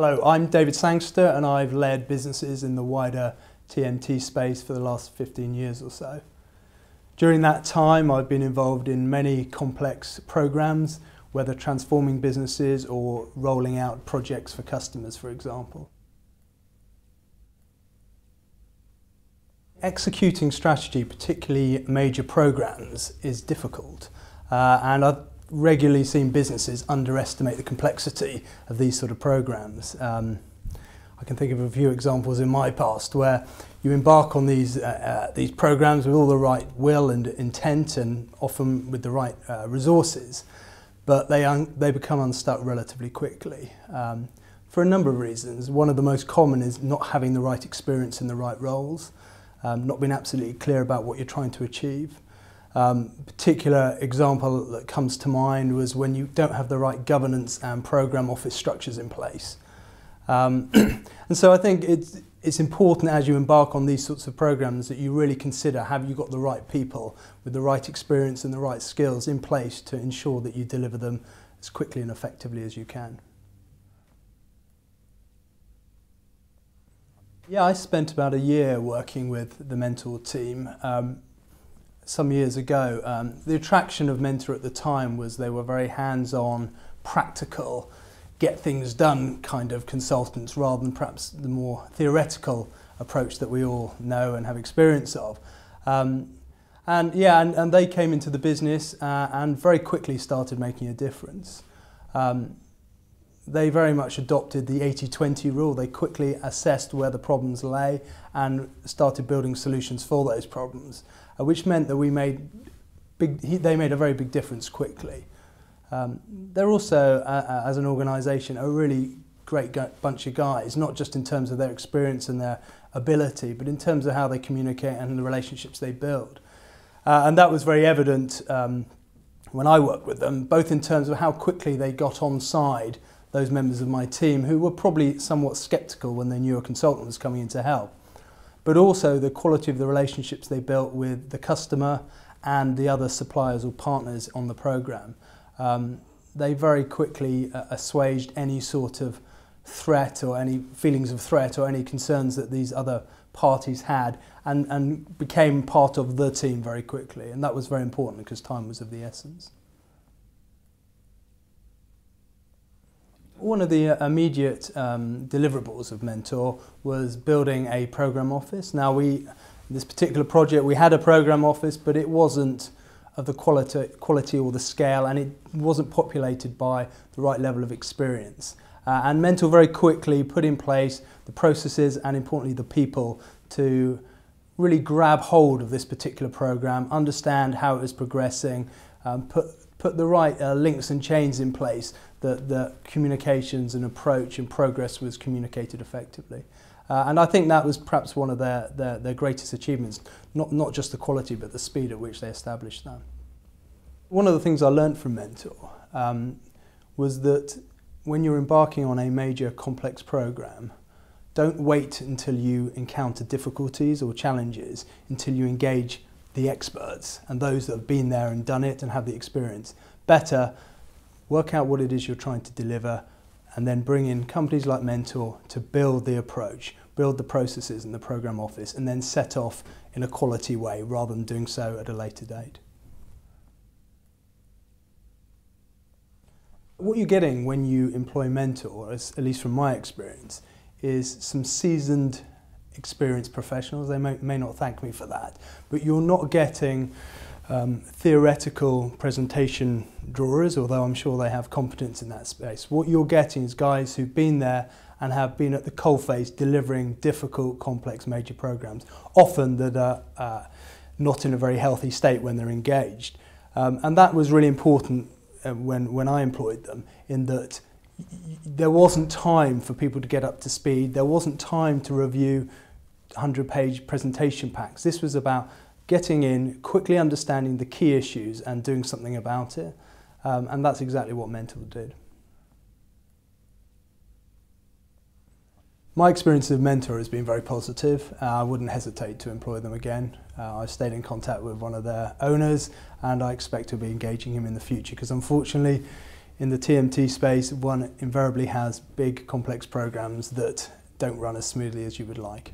Hello, I'm David Sangster and I've led businesses in the wider TMT space for the last 15 years or so. During that time I've been involved in many complex programs, whether transforming businesses or rolling out projects for customers, for example. Executing strategy, particularly major programs, is difficult and I've regularly seen businesses underestimate the complexity of these sort of programs. I can think of a few examples in my past where you embark on these programs with all the right will and intent and often with the right resources, but they become unstuck relatively quickly for a number of reasons. One of the most common is not having the right experience in the right roles, not being absolutely clear about what you're trying to achieve. Particular example that comes to mind was when you don't have the right governance and program office structures in place. And so I think it's important as you embark on these sorts of programs that you really consider, have you got the right people with the right experience and the right skills in place to ensure that you deliver them as quickly and effectively as you can. Yeah, I spent about a year working with the Mentor team. Some years ago. The attraction of Mentor at the time was they were very hands-on, practical, get things done kind of consultants rather than perhaps the more theoretical approach that we all know and have experience of. And they came into the business and very quickly started making a difference. They very much adopted the 80-20 rule. They quickly assessed where the problems lay and started building solutions for those problems, which meant that they made a very big difference quickly. They're also, as an organisation, a really great bunch of guys, not just in terms of their experience and their ability, but in terms of how they communicate and the relationships they build. And that was very evident when I worked with them, both in terms of how quickly they got on side those members of my team who were probably somewhat sceptical when they knew a consultant was coming in to help, but also the quality of the relationships they built with the customer and the other suppliers or partners on the program. They very quickly assuaged any sort of threat or any feelings of threat or any concerns that these other parties had and became part of the team very quickly, and that was very important because time was of the essence. One of the immediate deliverables of Mentor was building a program office. Now this particular project, we had a program office, but it wasn't of the quality or the scale, and it wasn't populated by the right level of experience. And Mentor very quickly put in place the processes and importantly the people to really grab hold of this particular program, understand how it was progressing, put the right links and chains in place that the communications and approach and progress was communicated effectively. And I think that was perhaps one of their greatest achievements, not just the quality but the speed at which they established that. One of the things I learned from Mentor was that when you're embarking on a major complex program, don't wait until you encounter difficulties or challenges until you engage the experts and those that have been there and done it and have the experience. Better work out what it is you're trying to deliver and then bring in companies like Mentor to build the approach, build the processes in the program office and then set off in a quality way rather than doing so at a later date. What you're getting when you employ Mentor, at least from my experience, is some seasoned experienced professionals. They may not thank me for that, but you're not getting theoretical presentation drawers, although I'm sure they have competence in that space. What you're getting is guys who've been there and have been at the coalface delivering difficult, complex, major programs, often that are not in a very healthy state when they're engaged. And that was really important when I employed them, in that there wasn't time for people to get up to speed, there wasn't time to review 100-page presentation packs. This was about getting in, quickly understanding the key issues and doing something about it, and that's exactly what Mentor did. My experience of Mentor has been very positive. I wouldn't hesitate to employ them again. I've stayed in contact with one of their owners and I expect to be engaging him in the future because unfortunately in the TMT space, one invariably has big, complex programs that don't run as smoothly as you would like.